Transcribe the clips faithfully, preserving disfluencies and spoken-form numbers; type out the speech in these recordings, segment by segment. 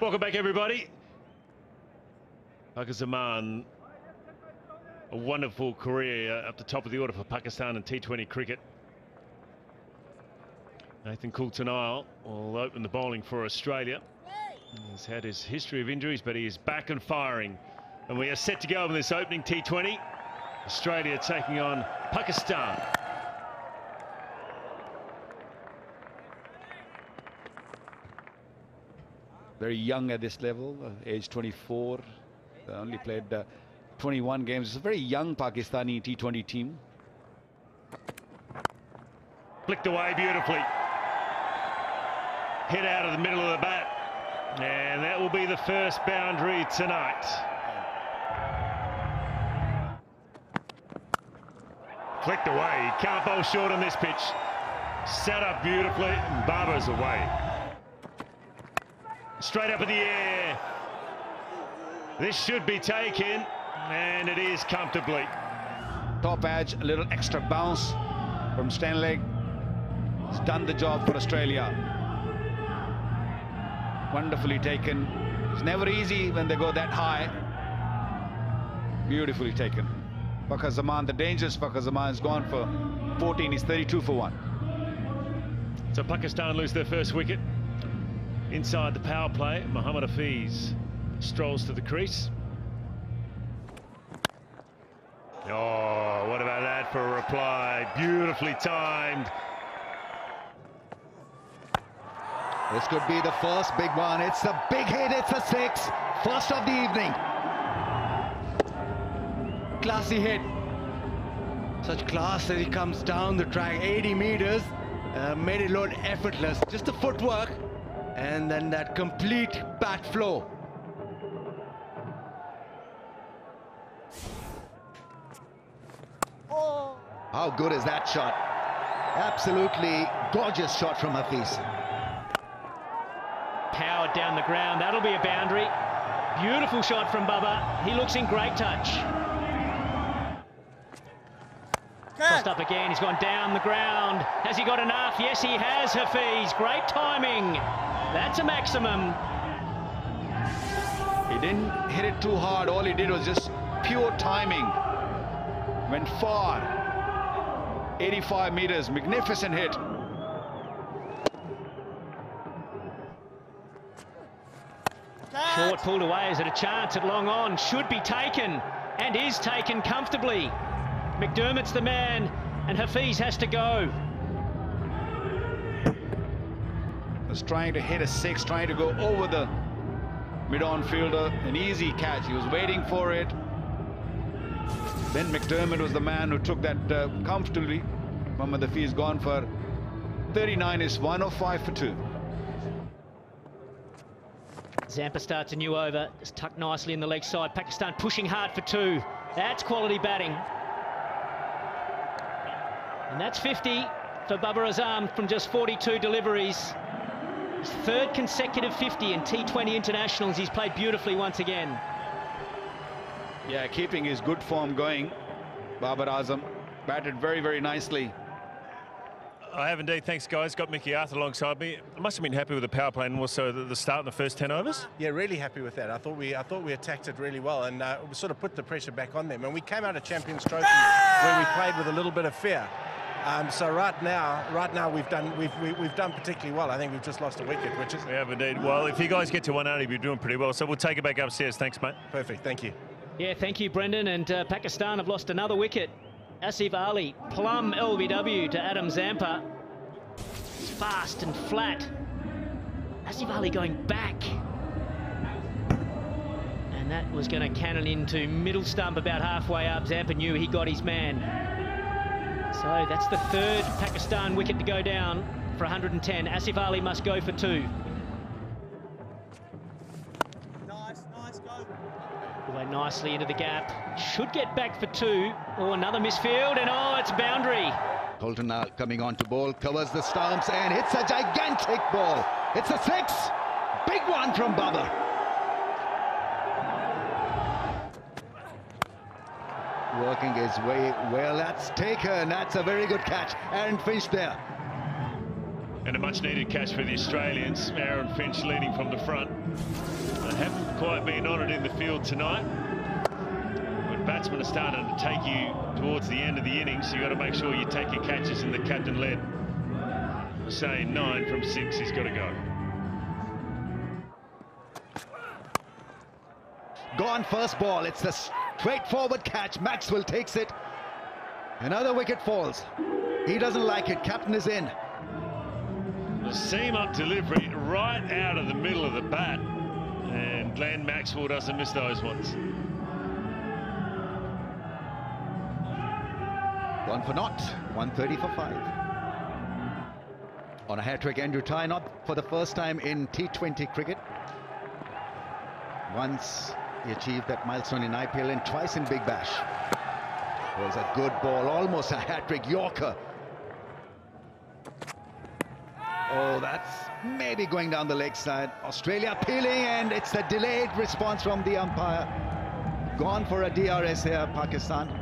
Welcome back, everybody. Fakhar Zaman, a wonderful career up the top of the order for Pakistan in T twenty cricket. Nathan Coulter-Nile will open the bowling for Australia. He's had his history of injuries, but he is back and firing. And we are set to go in this opening T twenty. Australia taking on Pakistan. Very young at this level, uh, age twenty-four. They only played uh, twenty-one games. It's a very young Pakistani T twenty team. Flicked away beautifully. Hit out of the middle of the bat. And that will be the first boundary tonight. Flicked away. Can't bowl short on this pitch. Set up beautifully. And Babar's away. Straight up in the air. This should be taken. And it is comfortably. Top edge. A little extra bounce from Stanlake. He's done the job for Australia. Wonderfully taken. It's never easy when they go that high. Beautifully taken. Fakhar Zaman, the dangerous Fakhar Zaman, has gone for fourteen. He's thirty-two for one. So Pakistan lose their first wicket. Inside the power play, Muhammad Afiz strolls to the crease. Oh, what about that for a reply? Beautifully timed. This could be the first big one. It's a big hit. It's a six. First of the evening. Classy hit. Such class that he comes down the track eighty meters. Uh, made it look effortless. Just the footwork. And then that complete bat flow. Oh. How good is that shot? Absolutely gorgeous shot from Hafiz. Powered down the ground. That'll be a boundary. Beautiful shot from Babar. He looks in great touch. Tossed up again. He's gone down the ground. Has he got enough? Yes, he has, Hafiz. Great timing. That's a maximum. He didn't hit it too hard. All he did was just pure timing. Went far. eighty-five meters. Magnificent hit. Short pulled away. Is it a chance at long on? Should be taken and is taken comfortably. McDermott's the man and Hafiz has to go. Was trying to hit a six, trying to go over the mid-on fielder. An easy catch. He was waiting for it. Ben McDermott was the man who took that uh, comfortably. Muhammad Afiz gone for thirty-nine. Is one oh five for two. Zampa starts a new over. It's tucked nicely in the leg side. Pakistan pushing hard for two. That's quality batting. And that's fifty for Babar Azam from just forty-two deliveries. His third consecutive fifty in T twenty internationals. He's played beautifully once again. Yeah, keeping his good form going. Babar Azam batted very, very nicely. I have indeed. Thanks, guys. Got Mickey Arthur alongside me. I must have been happy with the power play and also the, the start in the first ten overs. Yeah, really happy with that. I thought we I thought we attacked it really well and uh, we sort of put the pressure back on them. And we came out of Champions Trophy where we played with a little bit of fear. Um, so right now, right now we've done we've we, we've done particularly well. I think we've just lost a wicket, which is we have indeed. Well, if you guys get to one eighty, you're doing pretty well. So we'll take it back upstairs. Thanks, mate. Perfect. Thank you. Yeah, thank you, Brendan. And uh, Pakistan have lost another wicket. Asif Ali, plumb L B W to Adam Zampa. He's fast and flat. Asif Ali going back. And that was going to cannon into middle stump about halfway up. Zampa knew he got his man. So that's the third Pakistan wicket to go down for one hundred and ten. Asif Ali must go for two. Nicely into the gap, should get back for two. Oh, another misfield, and oh, it's boundary. Coulter-Nile coming on to bowl, covers the stumps and hits a gigantic ball. It's a six. Big one from Babar. Working his way well. That's taken. That's a very good catch. Aaron Finch there. And a much-needed catch for the Australians. Aaron Finch leading from the front. They haven't quite been honoured in the field tonight. When batsmen are starting to take you towards the end of the innings, you've got to make sure you take your catches, and the captain-led Shaheen, nine from six, he's got to go. Gone first ball. It's the straightforward catch. Maxwell takes it. Another wicket falls. He doesn't like it. Captain is in. The seam-up delivery right out of the middle of the bat, and Glenn Maxwell doesn't miss those ones. One for naught, one thirty for five. On a hat-trick, Andrew Tye, not for the first time in T twenty cricket. Once he achieved that milestone in I P L and twice in Big Bash. It was a good ball, almost a hat-trick Yorker. Oh, that's maybe going down the leg side. Australia peeling, and it's a delayed response from the umpire. Gone for a D R S here, Pakistan.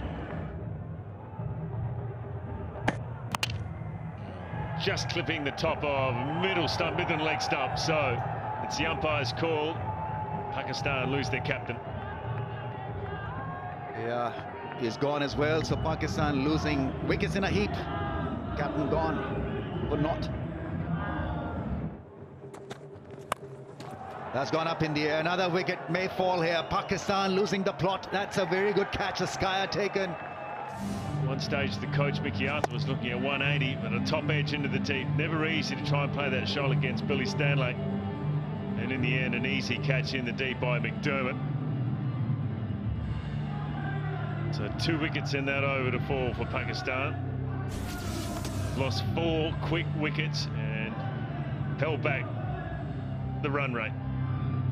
Just clipping the top of middle stump, middle leg stump. So it's the umpire's call. Pakistan lose their captain. Yeah, he's gone as well. So Pakistan losing wickets in a heap. Captain gone, but not. That's gone up in the air. Another wicket may fall here. Pakistan losing the plot. That's a very good catch. A skier taken. One stage, the coach, Mickey Arthur, was looking at one eighty, but a top edge into the deep. Never easy to try and play that shot against Billy Stanlake. And in the end, an easy catch in the deep by McDermott. So two wickets in that over to fall for Pakistan. Lost four quick wickets and held back the run rate.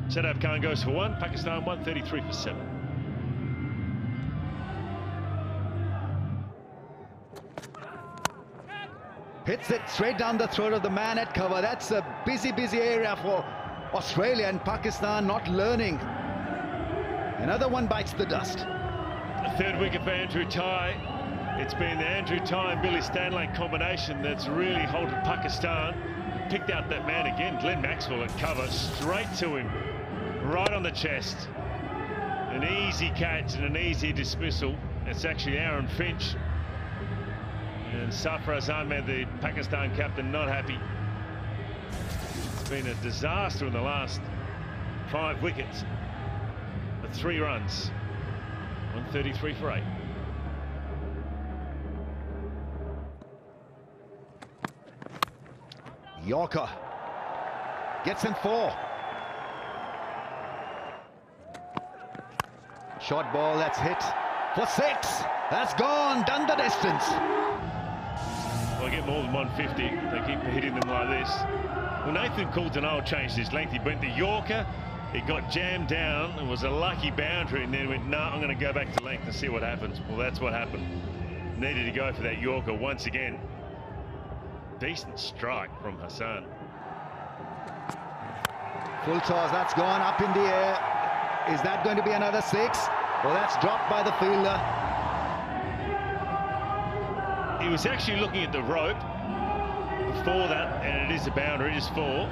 Shadab Khan goes for one, Pakistan one thirty-three for seven. Hits it straight down the throat of the man at cover. That's a busy, busy area for Australia, and Pakistan not learning. Another one bites the dust. A third wicket for Andrew Tye. It's been the Andrew Tye and Billy Stanlake combination that's really halted Pakistan. Picked out that man again, Glenn Maxwell at cover, straight to him. Right on the chest. An easy catch and an easy dismissal. It's actually Aaron Finch. And Sarfaraz Ahmed, the Pakistan captain, not happy. It's been a disaster in the last five wickets. But three runs. one thirty-three for eight. Yorker. Gets in four. Short ball, that's hit for six. That's gone, done the distance. Well, I get more than one fifty. They keep hitting them like this. Well, Nathan Coulter-Nile changed his length. He went to Yorker. It got jammed down. It was a lucky boundary, and then went, no, nah, I'm going to go back to length and see what happens. Well, that's what happened. Needed to go for that Yorker once again. Decent strike from Hassan. Full toss, that's gone up in the air. Is that going to be another six? Well, that's dropped by the fielder. He was actually looking at the rope before that, and it is a boundary, it is four.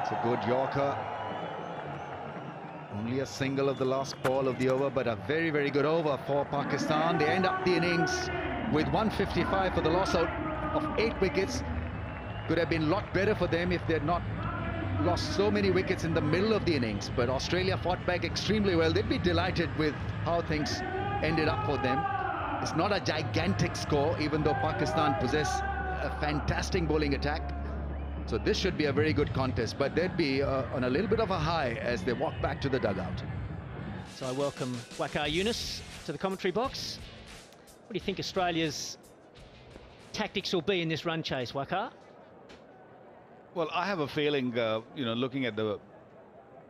It's a good Yorker. Only a single of the last ball of the over, but a very, very good over for Pakistan. They end up the innings with one fifty-five for the loss out of eight wickets. Could have been a lot better for them if they had not lost so many wickets in the middle of the innings, but Australia fought back extremely well. They'd be delighted with how things ended up for them. It's not a gigantic score, even though Pakistan possess a fantastic bowling attack. So this should be a very good contest, but they'd be uh, on a little bit of a high as they walk back to the dugout. So I welcome Waqar Younis to the commentary box. What do you think Australia's tactics will be in this run chase, Waqar? Well, I have a feeling, uh, you know, looking at the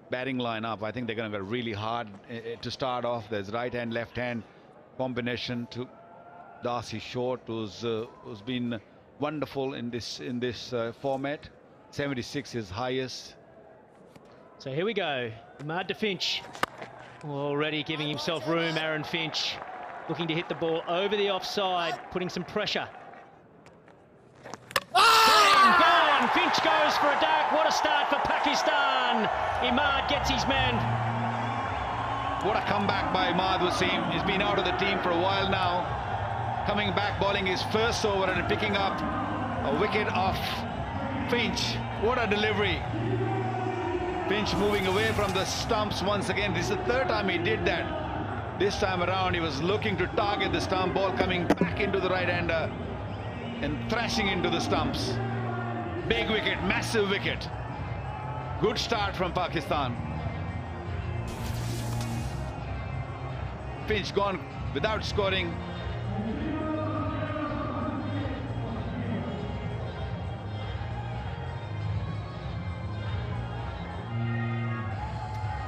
batting lineup, I think they're going to go really hard uh, to start off. There's right hand, left hand combination to Darcy Short, who's uh, who's been wonderful in this in this uh, format. seventy-six is highest. So here we go, Imad Wasim. Already giving himself room, Aaron Finch. Looking to hit the ball over the offside, putting some pressure. Ah! Gone! Finch goes for a duck. What a start for Pakistan. Imad gets his man. What a comeback by Imad Wasim. He's been out of the team for a while now. Coming back, bowling his first over and picking up a wicket off Finch. What a delivery. Finch moving away from the stumps once again. This is the third time he did that. This time around, he was looking to target the stump, ball coming back into the right-hander and thrashing into the stumps. Big wicket, massive wicket. Good start from Pakistan. Finch gone without scoring.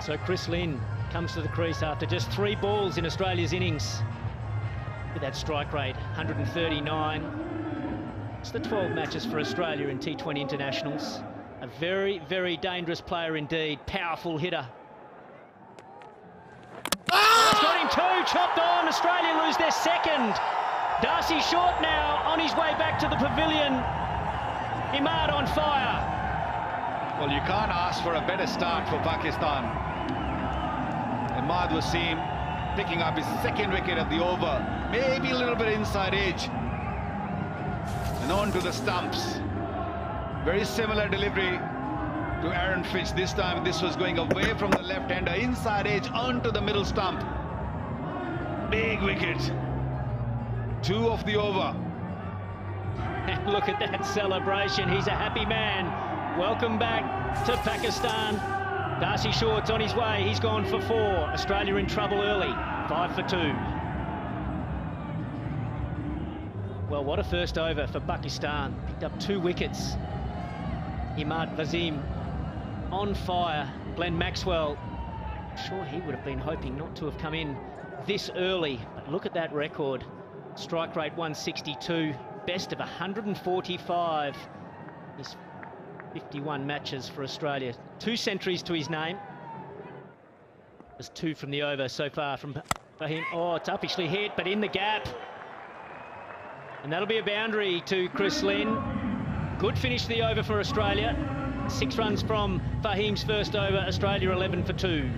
So Chris Lynn comes to the crease after just three balls in Australia's innings. With that strike rate, one hundred thirty-nine. It's the twelve matches for Australia in T twenty internationals. A very, very dangerous player indeed. Powerful hitter. Ah! He's got him two, chopped on. Australia lose their second. Darcy Short now on his way back to the pavilion. Imad on fire. Well, you can't ask for a better start for Pakistan. Imad Wasim picking up his second wicket of the over, maybe a little bit inside edge, and on to the stumps. Very similar delivery to Aaron Finch this time. This was going away from the left-hander, inside edge, onto the middle stump. Big wicket. Two of the over. And look at that celebration. He's a happy man. Welcome back to Pakistan. Darcy Short's on his way, he's gone for four. Australia in trouble early, five for two. Well, what a first over for Pakistan. Picked up two wickets. Imad Wasim on fire. Glenn Maxwell, sure he would have been hoping not to have come in this early. But look at that record. Strike rate one sixty-two, best of one hundred forty-five. He's fifty-one matches for Australia. Two centuries to his name. There's two from the over so far from Faheem. Oh, it's uppishly hit, but in the gap. And that'll be a boundary to Chris Lynn. Good finish to the over for Australia. Six runs from Faheem's first over. Australia eleven for two.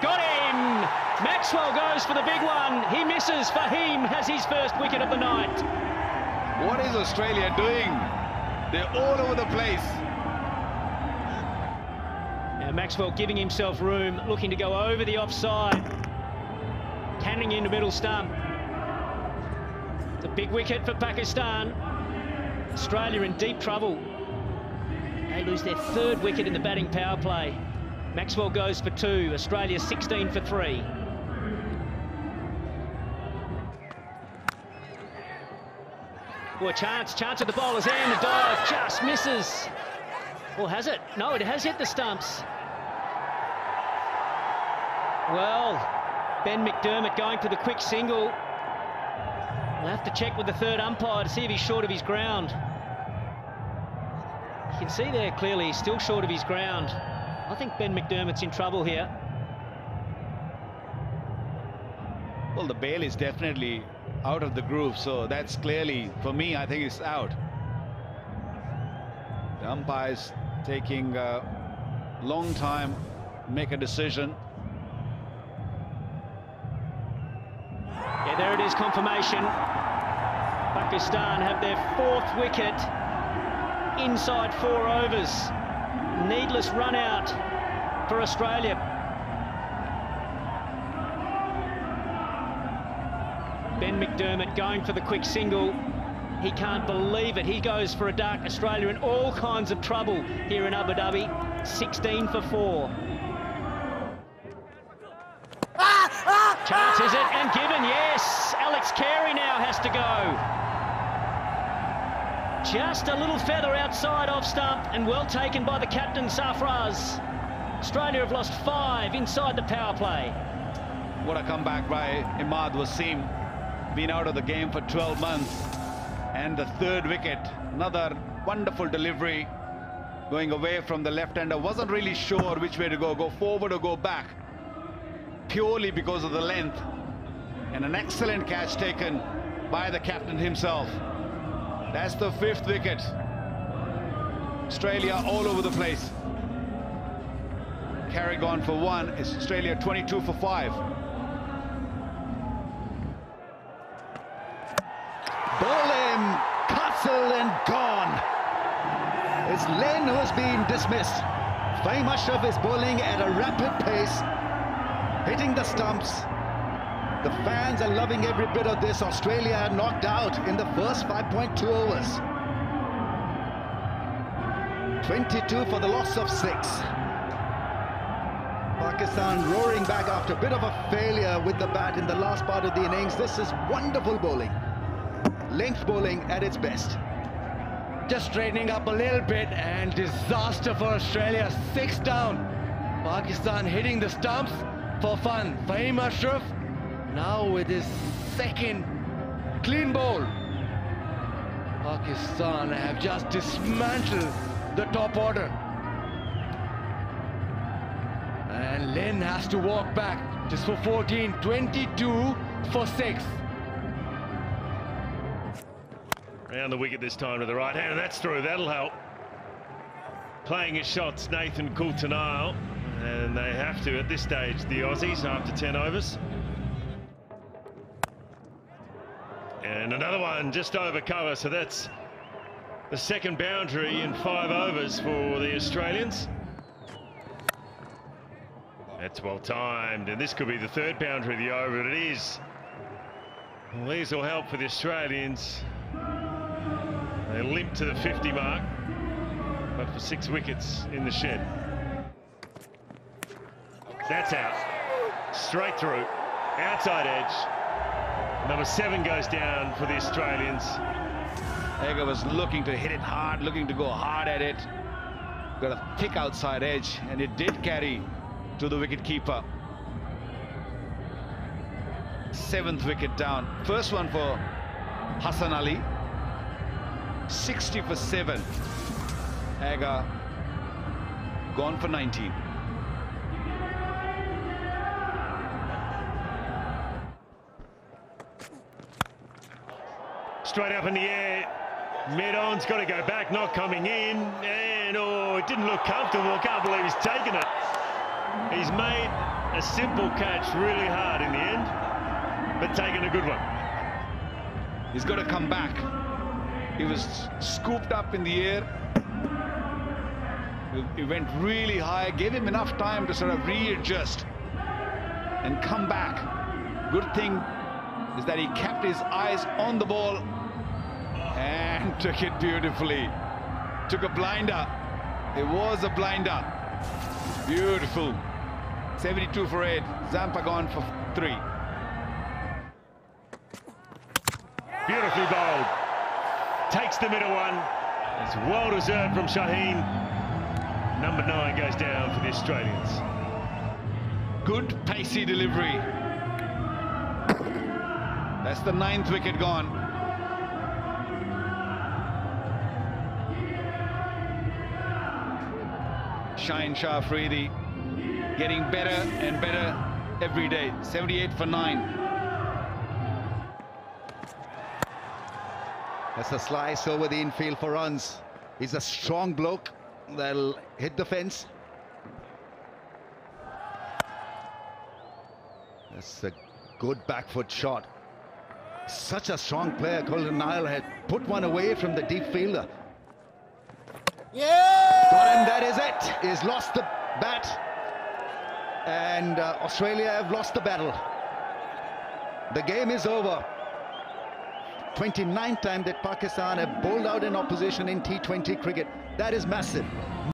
Got him! Maxwell goes for the big one. He misses. Faheem has his first wicket of the night. What is Australia doing? They're all over the place. Now Maxwell giving himself room, looking to go over the offside. Canning in the middle stump. It's a big wicket for Pakistan. Australia in deep trouble. They lose their third wicket in the batting power play. Maxwell goes for two. Australia sixteen for three. Well, a chance, chance at the bowler's hand, the dive just misses. Or has it? No, it has hit the stumps. Well, Ben McDermott going for the quick single. We'll have to check with the third umpire to see if he's short of his ground. You can see there clearly he's still short of his ground. I think Ben McDermott's in trouble here. Well, the bail is definitely out of the groove, so that's clearly, for me, I think it's out. The umpire's taking a long time to make a decision. Yeah, there it is, confirmation. Pakistan have their fourth wicket inside four overs. Needless run out for Australia. Ben McDermott going for the quick single. He can't believe it. He goes for a duck. Australia in all kinds of trouble here in Abu Dhabi. sixteen for four. Ah, ah, Chance ah. is it? And given, yes. Alex Carey now has to go. Just a little feather outside off stump and well taken by the captain, Sarfaraz. Australia have lost five inside the power play. What a comeback by Imad Wasim. Been out of the game for twelve months, and the third wicket, another wonderful delivery going away from the left-hander. Wasn't really sure which way to go, go forward or go back, purely because of the length. And an excellent catch taken by the captain himself. That's the fifth wicket. Australia all over the place. Carrigan for one. It's Australia twenty-two for five. Ball in, Castle and gone. It's Lynn who's been dismissed. Fahim Ashraf is bowling at a rapid pace, hitting the stumps. The fans are loving every bit of this. Australia knocked out in the first five point two overs. twenty-two for the loss of six. Pakistan roaring back after a bit of a failure with the bat in the last part of the innings. This is wonderful bowling. Length bowling at its best. Just straightening up a little bit, and disaster for Australia. Six down. Pakistan hitting the stumps for fun. Fahim Ashraf now with his second clean bowl. Pakistan have just dismantled the top order. And Lynn has to walk back just for fourteen. twenty-two for six. Round the wicket this time to the right hand. That's through. That'll help. Playing his shots, Nathan Coulter-Nile. And they have to at this stage, the Aussies, after ten overs. And another one just over cover, so that's the second boundary in five overs for the Australians. That's well timed, and this could be the third boundary of the over, and it is. Well, these will help for the Australians. They limp to the fifty mark, but for six wickets in the shed. That's out. Straight through. Outside edge. Number seven goes down for the Australians. Agar was looking to hit it hard, looking to go hard at it. Got a thick outside edge, and it did carry to the wicketkeeper. Seventh wicket down. First one for Hassan Ali. sixty for seven. Agar gone for nineteen. Straight up in the air, mid-on's got to go back, not coming in, and oh, it didn't look comfortable. Can't believe he's taken it. He's made a simple catch really hard in the end, but taken a good one. He's got to come back. He was scooped up in the air. He went really high, gave him enough time to sort of readjust and come back. Good thing is that he kept his eyes on the ball and took it beautifully. Took a blinder. It was a blinder. Beautiful. seventy-two for eight. Zampa gone for three. Beautifully bowled. Takes the middle one. It's well deserved from Shaheen. Number nine goes down for the Australians. Good pacey delivery. That's the ninth wicket gone. Shah Afridi getting better and better every day. seventy-eight for nine. That's a slice over the infield for runs. He's a strong bloke. They'll hit the fence. That's a good back foot shot. Such a strong player. Coulter-Nile had put one away from the deep fielder. Yeah! And that is it. He's lost the bat. And uh, Australia have lost the battle. The game is over. twenty-ninth time that Pakistan have bowled out an opposition in T twenty cricket. That is massive.